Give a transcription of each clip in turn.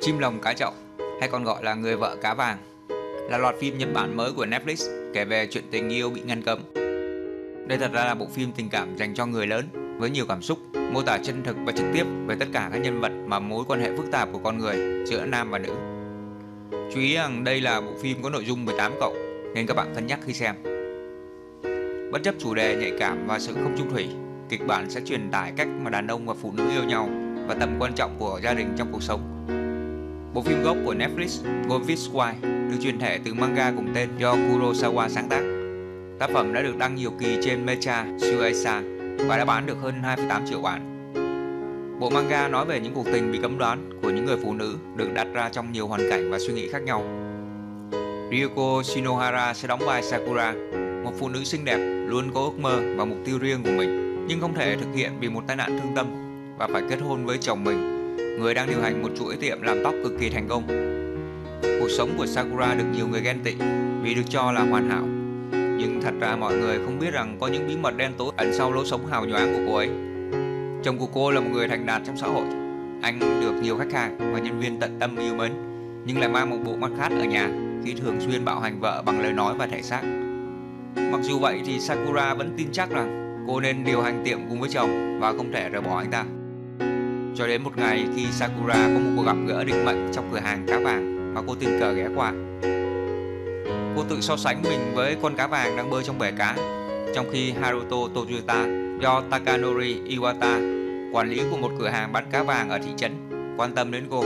Chim lồng cá chậu, hay còn gọi là Người vợ cá vàng, là loạt phim Nhật Bản mới của Netflix kể về chuyện tình yêu bị ngăn cấm. Đây thật ra là bộ phim tình cảm dành cho người lớn với nhiều cảm xúc, mô tả chân thực và trực tiếp về tất cả các nhân vật mà mối quan hệ phức tạp của con người giữa nam và nữ. Chú ý rằng đây là bộ phim có nội dung 18+ nên các bạn cân nhắc khi xem. Bất chấp chủ đề nhạy cảm và sự không chung thủy, kịch bản sẽ truyền tải cách mà đàn ông và phụ nữ yêu nhau và tầm quan trọng của gia đình trong cuộc sống. Bộ phim gốc của Netflix, Goldfish Wife, được chuyển thể từ manga cùng tên do Kurosawa sáng tác. Tác phẩm đã được đăng nhiều kỳ trên Mecha Shueisha và đã bán được hơn 2,8 triệu bản. Bộ manga nói về những cuộc tình bị cấm đoán của những người phụ nữ được đặt ra trong nhiều hoàn cảnh và suy nghĩ khác nhau. Ryoko Shinohara sẽ đóng vai Sakura, một phụ nữ xinh đẹp luôn có ước mơ và mục tiêu riêng của mình nhưng không thể thực hiện vì một tai nạn thương tâm và phải kết hôn với chồng mình, người đang điều hành một chuỗi tiệm làm tóc cực kỳ thành công. Cuộc sống của Sakura được nhiều người ghen tị vì được cho là hoàn hảo, nhưng thật ra mọi người không biết rằng có những bí mật đen tối ẩn sau lối sống hào nhoáng của cô ấy. Chồng của cô là một người thành đạt trong xã hội, anh được nhiều khách hàng và nhân viên tận tâm yêu mến, nhưng lại mang một bộ mặt khác ở nhà khi thường xuyên bạo hành vợ bằng lời nói và thể xác. Mặc dù vậy thì Sakura vẫn tin chắc rằng cô nên điều hành tiệm cùng với chồng và không thể rời bỏ anh ta. Cho đến một ngày khi Sakura có một cuộc gặp gỡ định mệnh trong cửa hàng cá vàng mà cô tình cờ ghé qua. Cô tự so sánh mình với con cá vàng đang bơi trong bể cá, trong khi Haruto Toyota do Takanori Iwata, quản lý của một cửa hàng bán cá vàng ở thị trấn, quan tâm đến cô.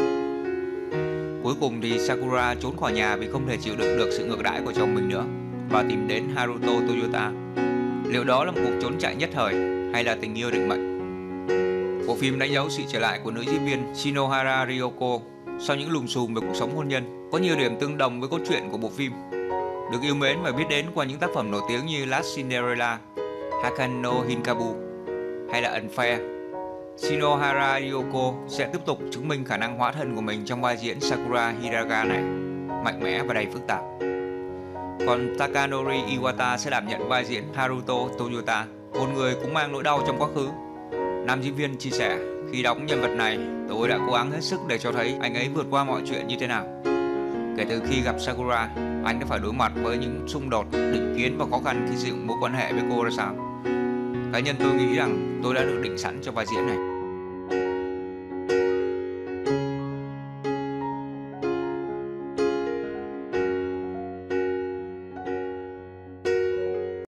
Cuối cùng thì Sakura trốn khỏi nhà vì không thể chịu đựng được sự ngược đãi của chồng mình nữa và tìm đến Haruto Toyota. Liệu đó là một cuộc trốn chạy nhất thời hay là tình yêu định mệnh? Bộ phim đánh dấu sự trở lại của nữ diễn viên Shinohara Ryoko sau những lùm xùm về cuộc sống hôn nhân, có nhiều điểm tương đồng với cốt truyện của bộ phim, được yêu mến và biết đến qua những tác phẩm nổi tiếng như Last Cinderella, Hakano no Hinkabu hay là Unfair. Shinohara Ryoko sẽ tiếp tục chứng minh khả năng hóa thân của mình trong vai diễn Sakura Hiraga này, mạnh mẽ và đầy phức tạp. Còn Takanori Iwata sẽ đảm nhận vai diễn Haruto Toyota, một người cũng mang nỗi đau trong quá khứ. Nam diễn viên chia sẻ, khi đóng nhân vật này, tôi đã cố gắng hết sức để cho thấy anh ấy vượt qua mọi chuyện như thế nào. Kể từ khi gặp Sakura, anh đã phải đối mặt với những xung đột, định kiến và khó khăn khi dựng mối quan hệ với cô ra sao. Cá nhân tôi nghĩ rằng tôi đã được định sẵn cho vai diễn này.